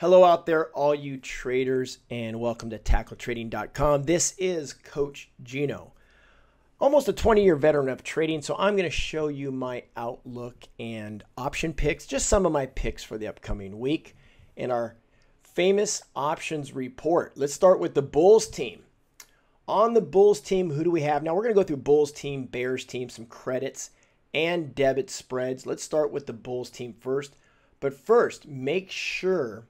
Hello out there, all you traders, and welcome to TackleTrading.com. This is Coach Gino, almost a 20-year veteran of trading, so I'm going to show you my outlook and option picks, just some of my picks for the upcoming week and our famous options report. Let's start with the Bulls team. On the Bulls team, who do we have? Now, we're going to go through Bulls team, Bears team, some credits, and debit spreads. Let's start with the Bulls team first. But first, make sure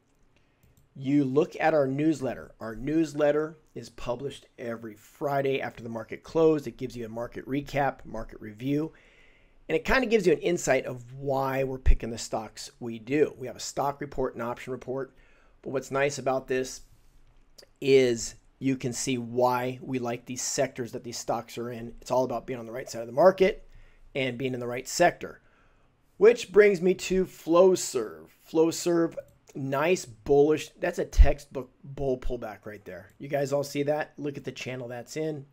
you look at our newsletter. Our newsletter is published every Friday after the market closed. It gives you a market recap, market review, and it kind of gives you an insight of why we're picking the stocks we do. We have a stock report and option report, but what's nice about this is you can see why we like these sectors that these stocks are in. It's all about being on the right side of the market and being in the right sector, which brings me to Flowserve. Flowserve, nice bullish, that's a textbook bull pullback right there. You guys all see that? Look at the channel that's in.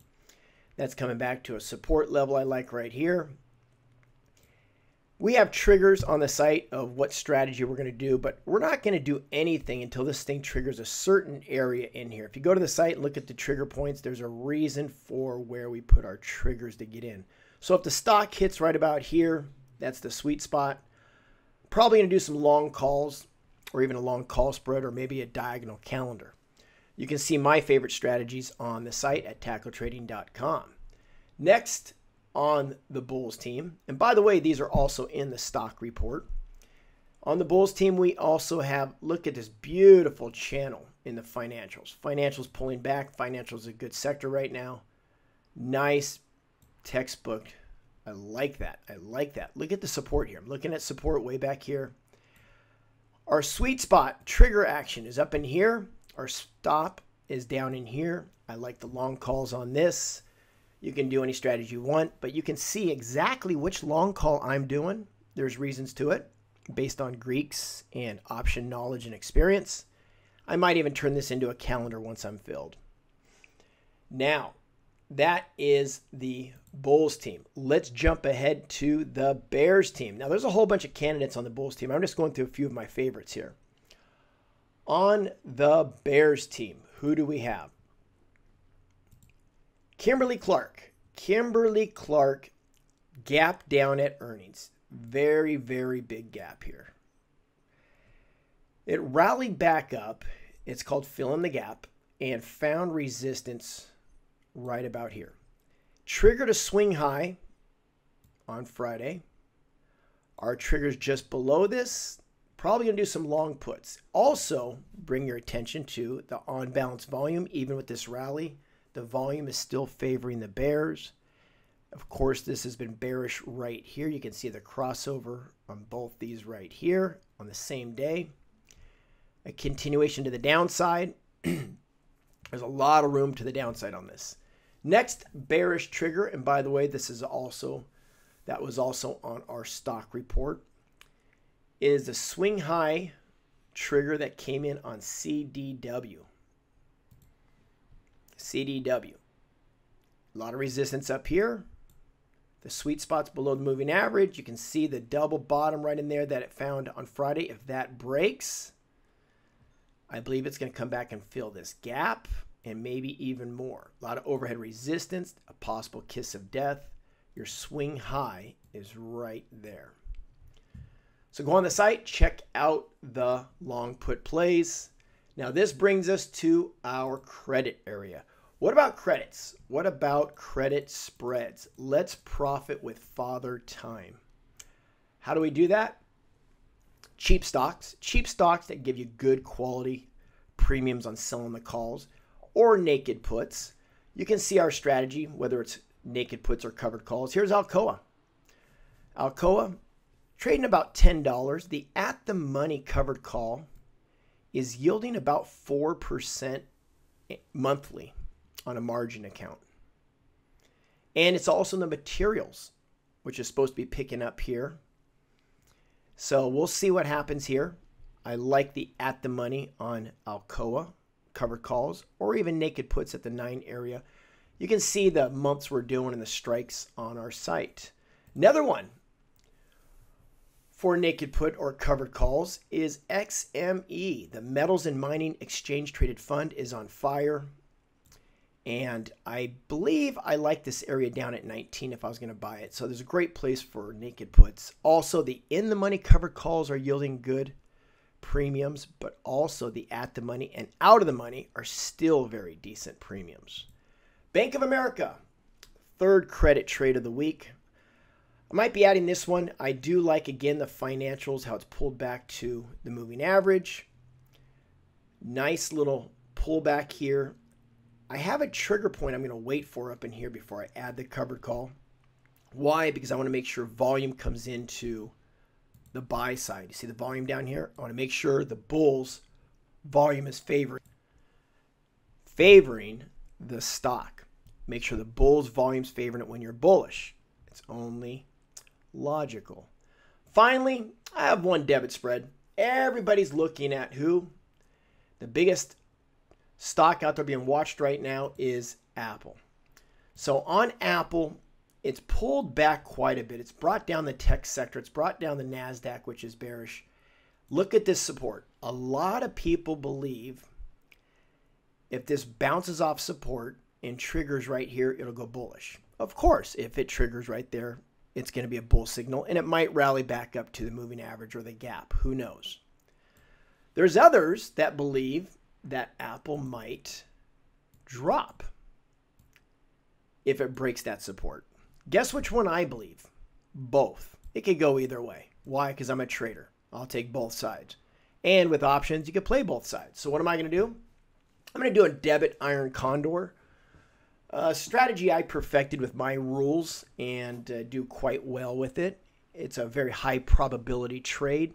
That's coming back to a support level I like right here. We have triggers on the site of what strategy we're going to do, but we're not going to do anything until this thing triggers a certain area in here. If you go to the site and look at the trigger points, there's a reason for where we put our triggers to get in. So if the stock hits right about here, that's the sweet spot. Probably going to do some long calls, or even a long call spread, or maybe a diagonal calendar. You can see my favorite strategies on the site at TackleTrading.com. Next on the Bulls team, and by the way, these are also in the stock report. On the Bulls team, we also have, look at this beautiful channel in the financials. Financials pulling back. Financials is a good sector right now. Nice textbook. I like that. I like that. Look at the support here. I'm looking at support way back here. Our sweet spot trigger action is up in here. Our stop is down in here. I like the long calls on this. You can do any strategy you want, but you can see exactly which long call I'm doing. There's reasons to it based on Greeks and option knowledge and experience. I might even turn this into a calendar once I'm filled. Now, that is the Bulls team. Let's jump ahead to the Bears team. Now, there's a whole bunch of candidates on the Bulls team. I'm just going through a few of my favorites here. On the Bears team, who do we have? Kimberly Clark. Kimberly Clark, gap down at earnings. Very, very big gap here. It rallied back up. It's called fill in the gap, and found resistance right about here. Triggered a swing high on Friday. Our trigger's just below this. Probably going to do some long puts. Also, bring your attention to the on-balance volume. Even with this rally, the volume is still favoring the Bears. Of course, this has been bearish right here. You can see the crossover on both these right here on the same day. A continuation to the downside. There's a lot of room to the downside on this. Next bearish trigger, and by the way, this is also, that was also on our stock report, is the swing high trigger that came in on CDW. CDW. A lot of resistance up here. The sweet spot's below the moving average. You can see the double bottom right in there that it found on Friday. If that breaks, I believe it's going to come back and fill this gap, and maybe even more. A lot of overhead resistance, a possible kiss of death. Your swing high is right there. So go on the site, check out the long put plays. Now this brings us to our credit area. What about credits? What about credit spreads? Let's profit with father time. How do we do that? Cheap stocks. Cheap stocks that give you good quality premiums on selling the calls, or naked puts. You can see our strategy, whether it's naked puts or covered calls. Here's Alcoa. Alcoa, trading about $10. The at-the-money covered call is yielding about 4% monthly on a margin account. And it's also in the materials, which is supposed to be picking up here. So we'll see what happens here. I like the at-the-money on Alcoa. Covered calls, or even naked puts at the 9 area. You can see the months we're doing and the strikes on our site. Another one, for naked put or covered calls is XME. The Metals and Mining Exchange Traded Fund is on fire. And I believe I like this area down at 19 if I was going to buy it. So there's a great place for naked puts. Also, the in-the-money covered calls are yielding good premiums, but also the at-the-money and out-of-the-money are still very decent premiums. Bank of America, third credit trade of the week. I might be adding this one. I do like, again, the financials, how it's pulled back to the moving average. Nice little pullback here. I have a trigger point I'm going to wait for up in here before I add the covered call. Why? Because I want to make sure volume comes into the buy side. You see the volume down here? I want to make sure the bulls' volume is favoring the stock. Make sure the bulls' volume's favoring it when you're bullish. It's only logical. Finally, I have one debit spread. Everybody's looking at who? The biggest stock out there being watched right now is Apple. So on Apple, it's pulled back quite a bit. It's brought down the tech sector. It's brought down the NASDAQ, which is bearish. Look at this support. A lot of people believe if this bounces off support and triggers right here, it'll go bullish. Of course, if it triggers right there, it's going to be a bull signal, and it might rally back up to the moving average or the gap. Who knows? There's others that believe that Apple might drop if it breaks that support. Guess which one I believe? Both. It could go either way. Why? Because I'm a trader. I'll take both sides. And with options, you can play both sides. So what am I going to do? I'm going to do a debit iron condor. A strategy I perfected with my rules and do quite well with it. It's a very high probability trade.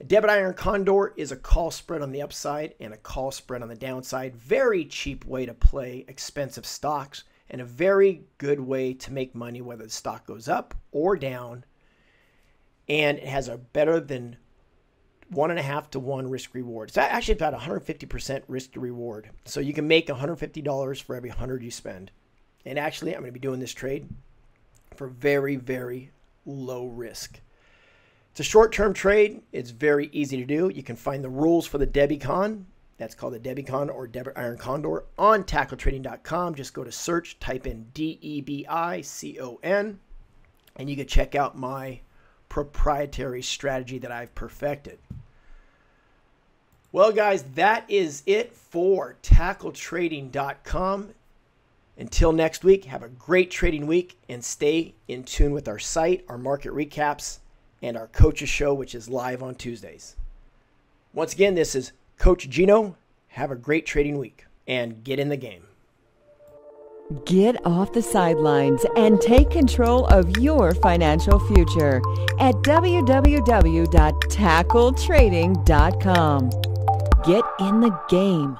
A debit iron condor is a call spread on the upside and a call spread on the downside. Very cheap way to play expensive stocks and a very good way to make money whether the stock goes up or down. And it has a better than 1.5 to 1 risk reward. It's actually about 150% risk to reward. So you can make $150 for every 100 you spend. And actually, I'm going to be doing this trade for very, very low risk. It's a short-term trade. It's very easy to do. You can find the rules for the DebiCon. That's called the DebiCon or Debit Iron Condor on TackleTrading.com. Just go to search, type in DEBICON, and you can check out my proprietary strategy that I've perfected. Well, guys, that is it for TackleTrading.com. Until next week, have a great trading week and stay in tune with our site, our market recaps, and our coaches show, which is live on Tuesdays. Once again, this is Coach Gino. Have a great trading week and get in the game. Get off the sidelines and take control of your financial future at www.tackletrading.com. Get in the game.